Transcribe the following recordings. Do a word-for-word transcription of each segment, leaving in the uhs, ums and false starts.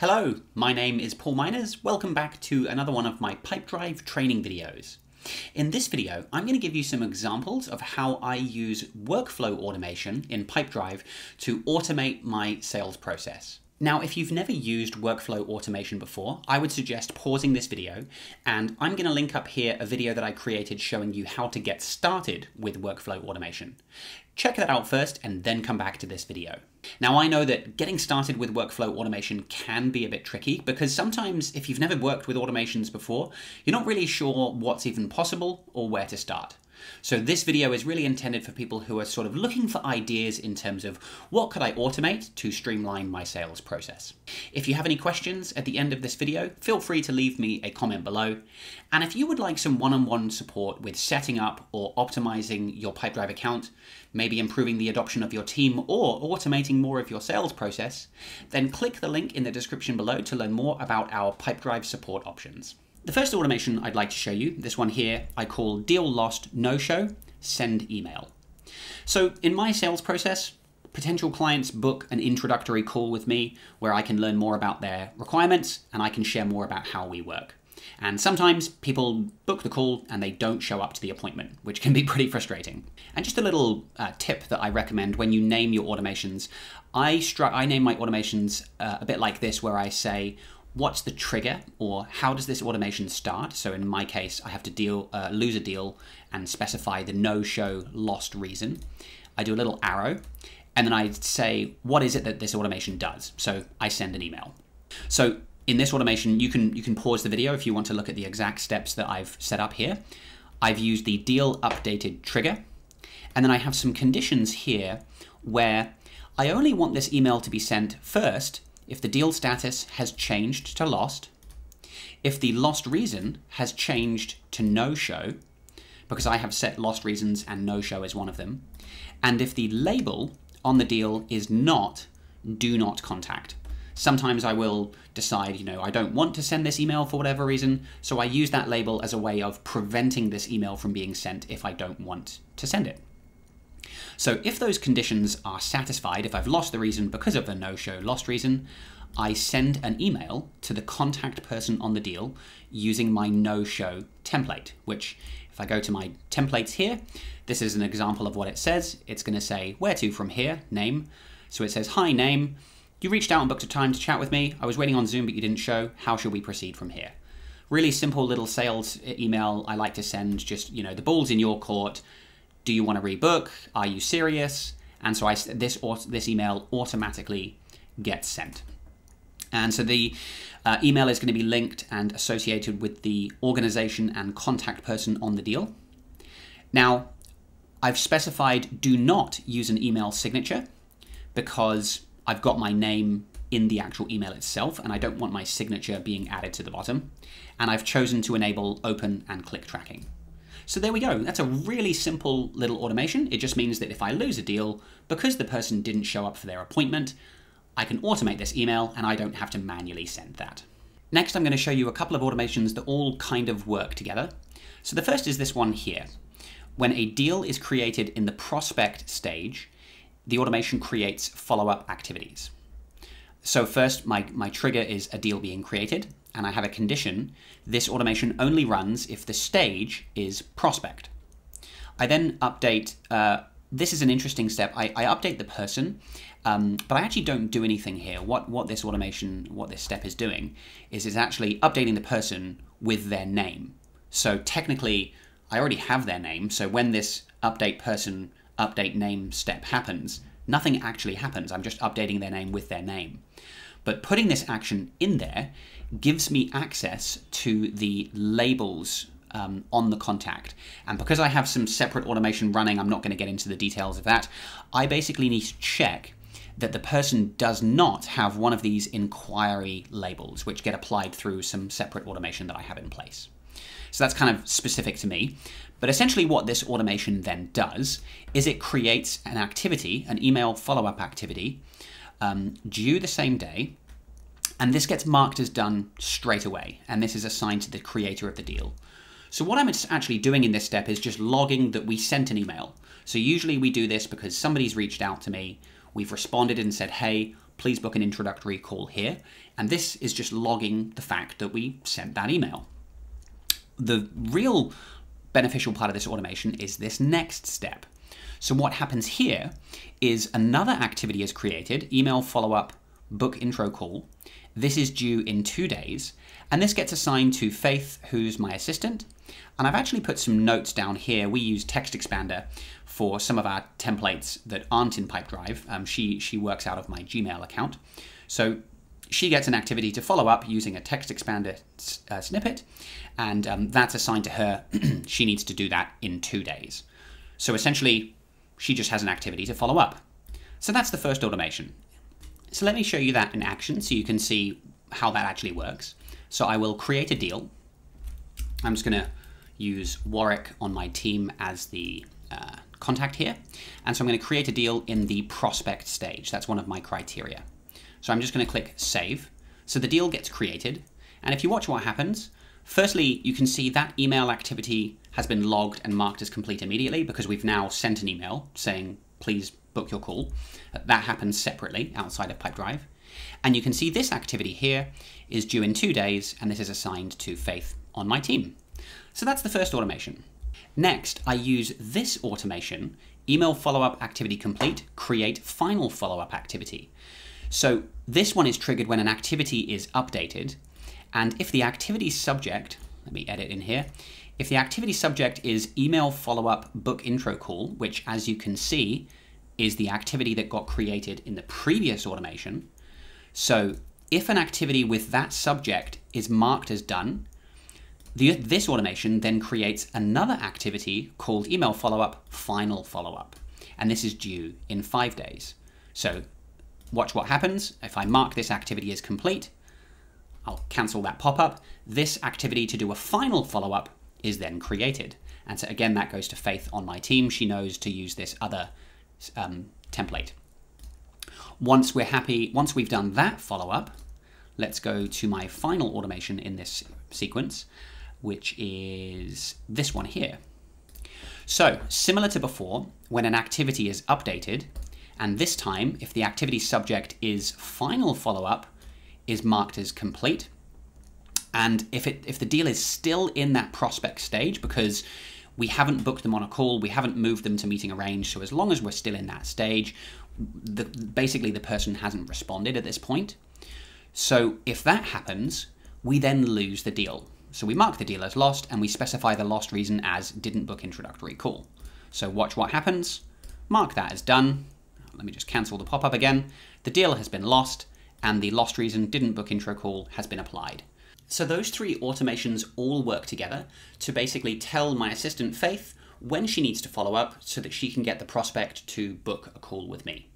Hello, my name is Paul Miners. Welcome back to another one of my Pipedrive training videos. In this video, I'm going to give you some examples of how I use workflow automation in Pipedrive to automate my sales process. Now, if you've never used workflow automation before, I would suggest pausing this video, and I'm going to link up here a video that I created showing you how to get started with workflow automation. Check that out first and then come back to this video. Now, I know that getting started with workflow automation can be a bit tricky because sometimes if you've never worked with automations before, you're not really sure what's even possible or where to start. So this video is really intended for people who are sort of looking for ideas in terms of what could I automate to streamline my sales process. If you have any questions at the end of this video, feel free to leave me a comment below. And if you would like some one-on-one support with setting up or optimizing your Pipedrive account, maybe improving the adoption of your team or automating more of your sales process, then click the link in the description below to learn more about our Pipedrive support options. The first automation I'd like to show you, this one here, I call Deal Lost No Show, Send Email. So in my sales process, potential clients book an introductory call with me where I can learn more about their requirements and I can share more about how we work. And sometimes people book the call and they don't show up to the appointment, which can be pretty frustrating. And just a little uh, tip that I recommend when you name your automations, I, stru- I name my automations uh, a bit like this where I say, what's the trigger or how does this automation start? So in my case, I have to deal, uh, lose a deal and specify the no-show lost reason. I do a little arrow and then I say, what is it that this automation does? So I send an email. So in this automation, you can, you can pause the video if you want to look at the exact steps that I've set up here. I've used the deal updated trigger and then I have some conditions here where I only want this email to be sent first if the deal status has changed to lost, if the lost reason has changed to no-show, because I have set lost reasons and no-show is one of them, and if the label on the deal is not do not contact. Sometimes I will decide, you know, I don't want to send this email for whatever reason, so I use that label as a way of preventing this email from being sent if I don't want to send it. So if those conditions are satisfied, if I've lost the reason because of the no-show lost reason, I send an email to the contact person on the deal using my no-show template, which if I go to my templates here, this is an example of what it says. It's going to say where to from here, name. So it says, hi, name. You reached out and booked a time to chat with me. I was waiting on Zoom, but you didn't show. How should we proceed from here? Really simple little sales email I like to send, just, you know, the ball's in your court. Do you want to rebook? Are you serious? And so I, this, this email automatically gets sent. And so the uh, email is going to be linked and associated with the organization and contact person on the deal. Now, I've specified do not use an email signature because I've got my name in the actual email itself and I don't want my signature being added to the bottom. And I've chosen to enable open and click tracking. So there we go. That's a really simple little automation. It just means that if I lose a deal, because the person didn't show up for their appointment, I can automate this email and I don't have to manually send that. Next, I'm going to show you a couple of automations that all kind of work together. So the first is this one here. When a deal is created in the prospect stage, the automation creates follow-up activities. So first, my, my trigger is a deal being created. And I have a condition, this automation only runs if the stage is prospect. I then update, uh, this is an interesting step, I, I update the person, um, but I actually don't do anything here. What, what this automation, what this step is doing, is it's actually updating the person with their name. So technically, I already have their name, so when this update person, update name step happens, nothing actually happens, I'm just updating their name with their name. But putting this action in there gives me access to the labels um, on the contact. And because I have some separate automation running, I'm not going to get into the details of that. I basically need to check that the person does not have one of these inquiry labels, which get applied through some separate automation that I have in place. So that's kind of specific to me. But essentially what this automation then does is it creates an activity, an email follow-up activity, Um, due the same day, and this gets marked as done straight away, and this is assigned to the creator of the deal. So what I'm actually doing in this step is just logging that we sent an email. So usually we do this because somebody's reached out to me, we've responded and said, hey, please book an introductory call here. And this is just logging the fact that we sent that email. The real beneficial part of this automation is this next step. So what happens here is another activity is created, email follow-up, book intro call. This is due in two days. And this gets assigned to Faith, who's my assistant. And I've actually put some notes down here. We use Text Expander for some of our templates that aren't in Pipedrive. Um, she, she works out of my Gmail account. So she gets an activity to follow up using a Text Expander uh, snippet. And um, that's assigned to her. She needs to do that in two days. So essentially, she just has an activity to follow up. So that's the first automation. So let me show you that in action so you can see how that actually works. So I will create a deal. I'm just going to use Warwick on my team as the uh, contact here. And so I'm going to create a deal in the prospect stage. That's one of my criteria. So I'm just going to click save. So the deal gets created. And if you watch what happens, firstly, you can see that email activity has been logged and marked as complete immediately because we've now sent an email saying, please book your call. That happens separately outside of Pipedrive. And you can see this activity here is due in two days, and this is assigned to Faith on my team. So that's the first automation. Next, I use this automation, email follow-up activity complete, create final follow-up activity. So this one is triggered when an activity is updated. And if the activity subject, let me edit in here, if the activity subject is email follow-up book intro call, which as you can see is the activity that got created in the previous automation. So if an activity with that subject is marked as done, the, this automation then creates another activity called email follow-up, final follow-up. And this is due in five days. So watch what happens. If I mark this activity as complete, I'll cancel that pop-up. This activity to do a final follow-up is then created. And so again, that goes to Faith on my team. She knows to use this other um, template. Once we're happy, once we've done that follow-up, let's go to my final automation in this sequence, which is this one here. So similar to before, when an activity is updated, and this time, if the activity subject is final follow-up, is marked as complete. And if, it, if the deal is still in that prospect stage, because we haven't booked them on a call, we haven't moved them to meeting arranged, so as long as we're still in that stage, the, basically the person hasn't responded at this point. So if that happens, we then lose the deal. So we mark the deal as lost, and we specify the lost reason as didn't book introductory call. So watch what happens. Mark that as done. Let me just cancel the pop-up again. The deal has been lost, and the lost reason didn't book intro call has been applied. So those three automations all work together to basically tell my assistant Faith when she needs to follow up so that she can get the prospect to book a call with me.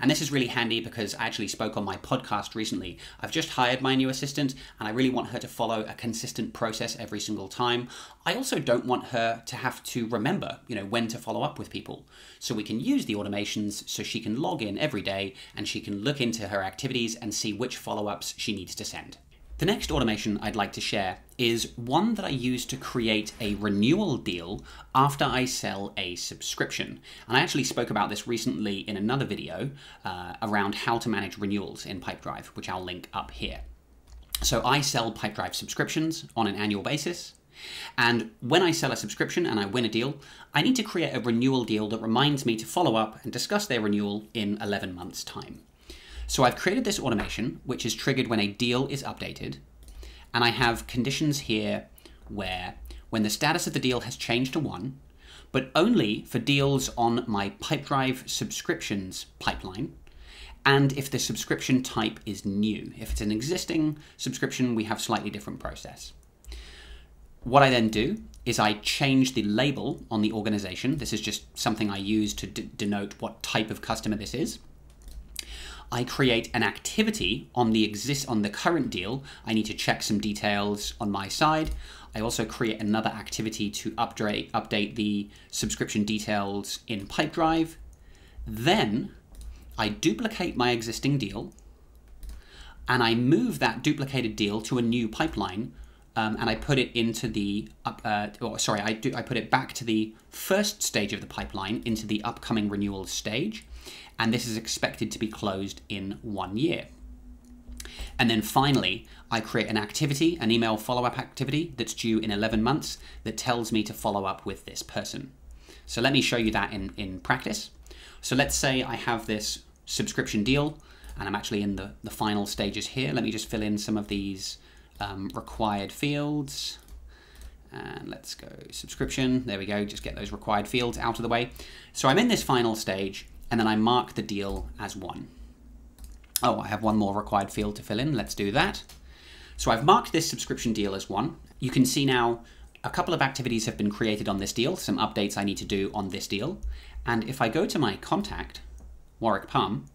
And this is really handy because I actually spoke on my podcast recently. I've just hired my new assistant and I really want her to follow a consistent process every single time. I also don't want her to have to remember, you know, when to follow up with people. So we can use the automations so she can log in every day and she can look into her activities and see which follow-ups she needs to send. The next automation I'd like to share is one that I use to create a renewal deal after I sell a subscription. And I actually spoke about this recently in another video uh, around how to manage renewals in Pipedrive, which I'll link up here. So I sell Pipedrive subscriptions on an annual basis. And when I sell a subscription and I win a deal, I need to create a renewal deal that reminds me to follow up and discuss their renewal in eleven months' time. So I've created this automation, which is triggered when a deal is updated. And I have conditions here where when the status of the deal has changed to one, but only for deals on my Pipedrive subscriptions pipeline. And if the subscription type is new, if it's an existing subscription, we have slightly different process. What I then do is I change the label on the organization. This is just something I use to d- denote what type of customer this is. I create an activity on the exist on the current deal. I need to check some details on my side. I also create another activity to update, update the subscription details in Pipedrive. Then I duplicate my existing deal and I move that duplicated deal to a new pipeline um, and I put it into the, up, uh, or sorry, I, do, I put it back to the first stage of the pipeline into the upcoming renewal stage. and this is expected to be closed in one year. And then finally, I create an activity, an email follow-up activity that's due in eleven months that tells me to follow up with this person. So let me show you that in, in practice. So let's say I have this subscription deal and I'm actually in the, the final stages here. Let me just fill in some of these um, required fields. And let's go subscription. There we go. Just get those required fields out of the way. So I'm in this final stage and then I mark the deal as one. Oh, I have one more required field to fill in. Let's do that. So I've marked this subscription deal as one. You can see now a couple of activities have been created on this deal, some updates I need to do on this deal. And if I go to my contact, Warwick Palm,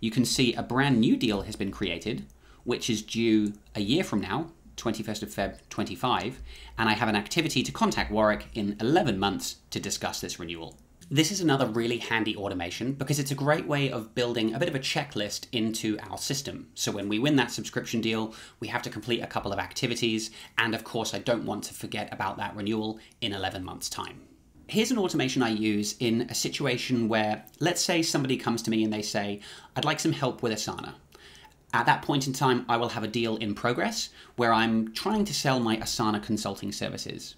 you can see a brand new deal has been created, which is due a year from now, twenty-first of Feb twenty-five, and I have an activity to contact Warwick in eleven months to discuss this renewal. This is another really handy automation because it's a great way of building a bit of a checklist into our system. So when we win that subscription deal, we have to complete a couple of activities. And of course, I don't want to forget about that renewal in eleven months' time. Here's an automation I use in a situation where, let's say somebody comes to me and they say, I'd like some help with Asana. At that point in time, I will have a deal in progress where I'm trying to sell my Asana consulting services.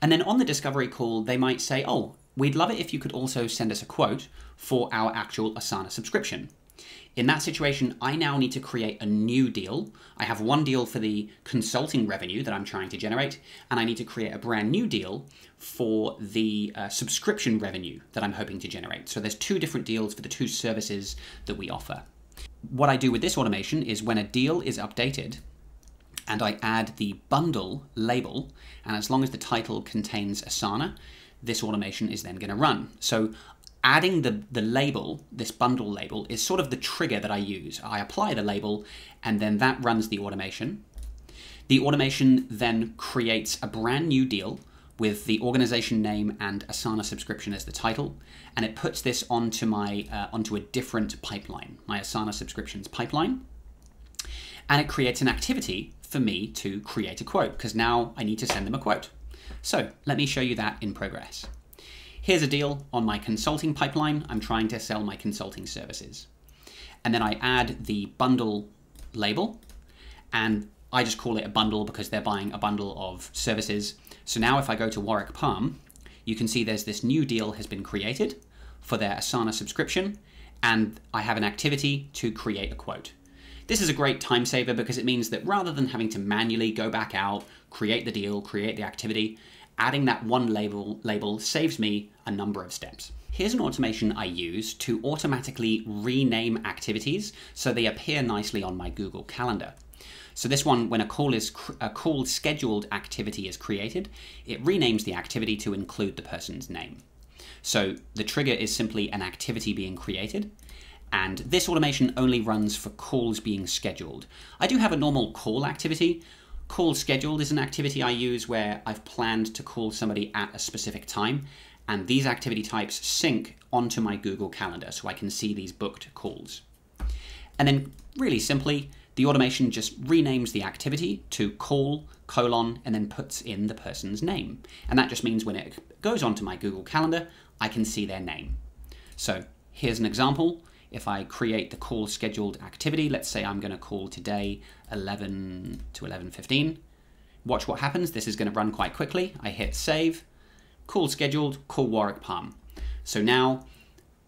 And then on the discovery call, they might say, oh, we'd love it if you could also send us a quote for our actual Asana subscription. In that situation, I now need to create a new deal. I have one deal for the consulting revenue that I'm trying to generate, and I need to create a brand new deal for the uh, subscription revenue that I'm hoping to generate. So there's two different deals for the two services that we offer. What I do with this automation is when a deal is updated, and I add the bundle label, and as long as the title contains Asana, this automation is then going to run. So adding the, the label, this bundle label, is sort of the trigger that I use. I apply the label and then that runs the automation. The automation then creates a brand new deal with the organization name and Asana subscription as the title, and it puts this onto, my, uh, onto a different pipeline, my Asana subscriptions pipeline, and it creates an activity for me to create a quote because now I need to send them a quote. So let me show you that in progress. Here's a deal on my consulting pipeline. I'm trying to sell my consulting services. And then I add the bundle label, and I just call it a bundle because they're buying a bundle of services. So now if I go to Warwick Palm, you can see there's this new deal has been created for their Asana subscription, and I have an activity to create a quote. This is a great time saver because it means that rather than having to manually go back out, create the deal, create the activity, adding that one label, label saves me a number of steps. Here's an automation I use to automatically rename activities so they appear nicely on my Google Calendar. So this one, when a call is a call scheduled activity is created, it renames the activity to include the person's name. So the trigger is simply an activity being created. And this automation only runs for calls being scheduled. I do have a normal call activity. Call scheduled is an activity I use where I've planned to call somebody at a specific time, and these activity types sync onto my Google Calendar so I can see these booked calls. And then really simply, the automation just renames the activity to call, colon, and then puts in the person's name. And that just means when it goes onto my Google Calendar, I can see their name. So here's an example. If I create the call scheduled activity, let's say I'm going to call today eleven to eleven fifteen. Watch what happens. This is going to run quite quickly. I hit save, call scheduled, call Warwick Palm. So now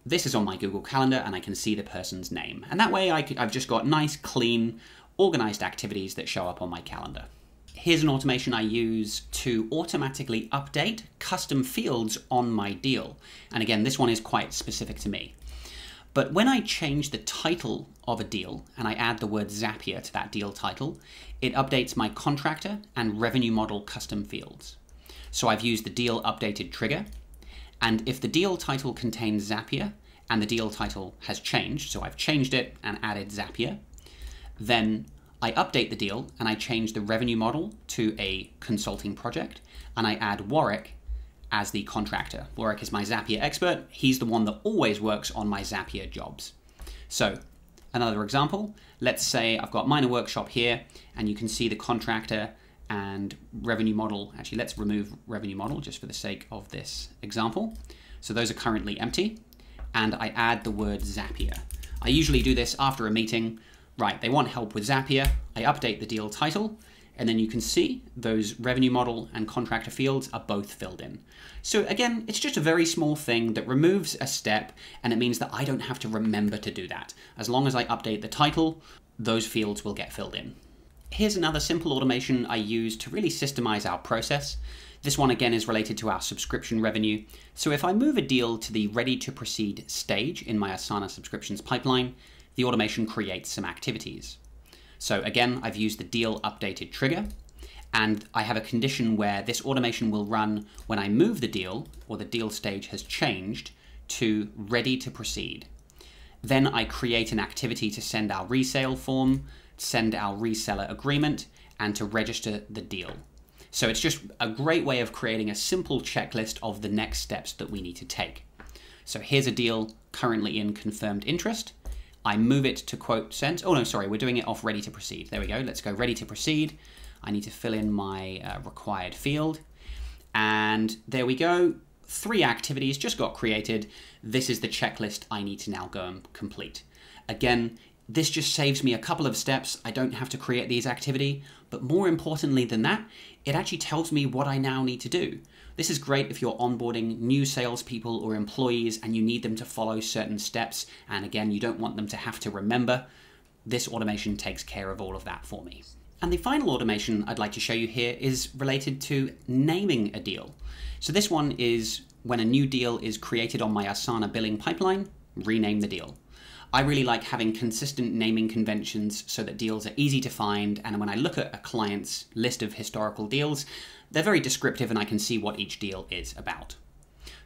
this is on my Google Calendar and I can see the person's name. And that way I could, I've just got nice, clean, organized activities that show up on my calendar. Here's an automation I use to automatically update custom fields on my deal. And again, this one is quite specific to me. But when I change the title of a deal and I add the word Zapier to that deal title, it updates my contractor and revenue model custom fields. So I've used the deal updated trigger. And if the deal title contains Zapier and the deal title has changed, so I've changed it and added Zapier, then I update the deal and I change the revenue model to a consulting project and I add Warwick as the contractor. Warwick is my Zapier expert. He's the one that always works on my Zapier jobs. So another example, let's say I've got Minor Workshop here and you can see the contractor and revenue model. Actually, let's remove revenue model just for the sake of this example. So those are currently empty. and I add the word Zapier. I usually do this after a meeting. Right, they want help with Zapier. I update the deal title, and then you can see those revenue model and contractor fields are both filled in. So again, it's just a very small thing that removes a step, and it means that I don't have to remember to do that. As long as I update the title, those fields will get filled in. Here's another simple automation I use to really systemize our process. This one again is related to our subscription revenue. So if I move a deal to the ready to proceed stage in my Asana subscriptions pipeline, the automation creates some activities. So again, I've used the deal updated trigger, and I have a condition where this automation will run when I move the deal, or the deal stage has changed, to ready to proceed. Then I create an activity to send our resale form, send our reseller agreement, and to register the deal. So it's just a great way of creating a simple checklist of the next steps that we need to take. So here's a deal currently in confirmed interest. I move it to quote sent. Oh no, sorry, we're doing it off ready to proceed. There we go, let's go ready to proceed. I need to fill in my uh, required field. And there we go, three activities just got created. This is the checklist I need to now go and complete. Again, this just saves me a couple of steps. I don't have to create these activity, but more importantly than that, it actually tells me what I now need to do. This is great if you're onboarding new salespeople or employees and you need them to follow certain steps. And again, you don't want them to have to remember. This automation takes care of all of that for me. And the final automation I'd like to show you here is related to naming a deal. So this one is when a new deal is created on my Asana billing pipeline, rename the deal. I really like having consistent naming conventions so that deals are easy to find, and when I look at a client's list of historical deals, they're very descriptive and I can see what each deal is about.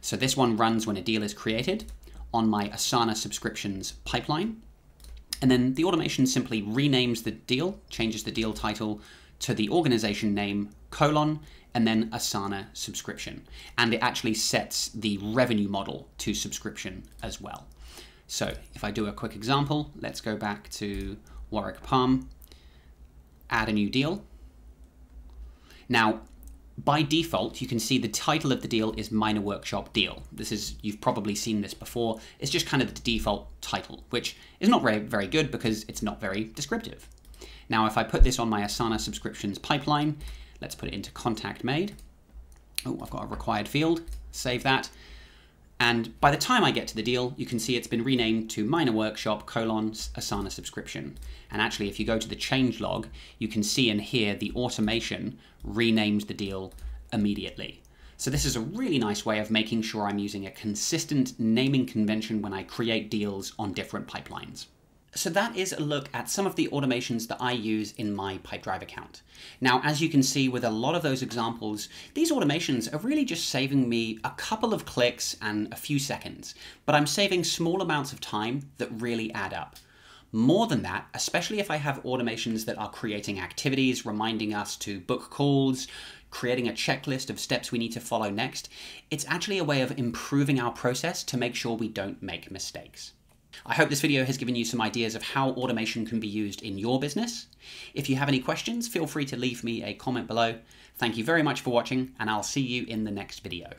So this one runs when a deal is created on my Asana subscriptions pipeline, and then the automation simply renames the deal, changes the deal title to the organization name, colon, and then Asana subscription. And it actually sets the revenue model to subscription as well. So if I do a quick example, let's go back to Warwick Palm, add a new deal. Now, by default, you can see the title of the deal is Minor Workshop Deal. This is, you've probably seen this before. It's just kind of the default title, which is not very, very good because it's not very descriptive. Now, if I put this on my Asana subscriptions pipeline, let's put it into contact made. Oh, I've got a required field, save that. And by the time I get to the deal, you can see it's been renamed to Minor Workshop colon Asana subscription. And actually, if you go to the change log, you can see in here the automation renames the deal immediately. So this is a really nice way of making sure I'm using a consistent naming convention when I create deals on different pipelines. So that is a look at some of the automations that I use in my Pipedrive account. Now, as you can see with a lot of those examples, these automations are really just saving me a couple of clicks and a few seconds, but I'm saving small amounts of time that really add up. More than that, especially if I have automations that are creating activities, reminding us to book calls, creating a checklist of steps we need to follow next, it's actually a way of improving our process to make sure we don't make mistakes. I hope this video has given you some ideas of how automation can be used in your business. If you have any questions, feel free to leave me a comment below. Thank you very much for watching, and I'll see you in the next video.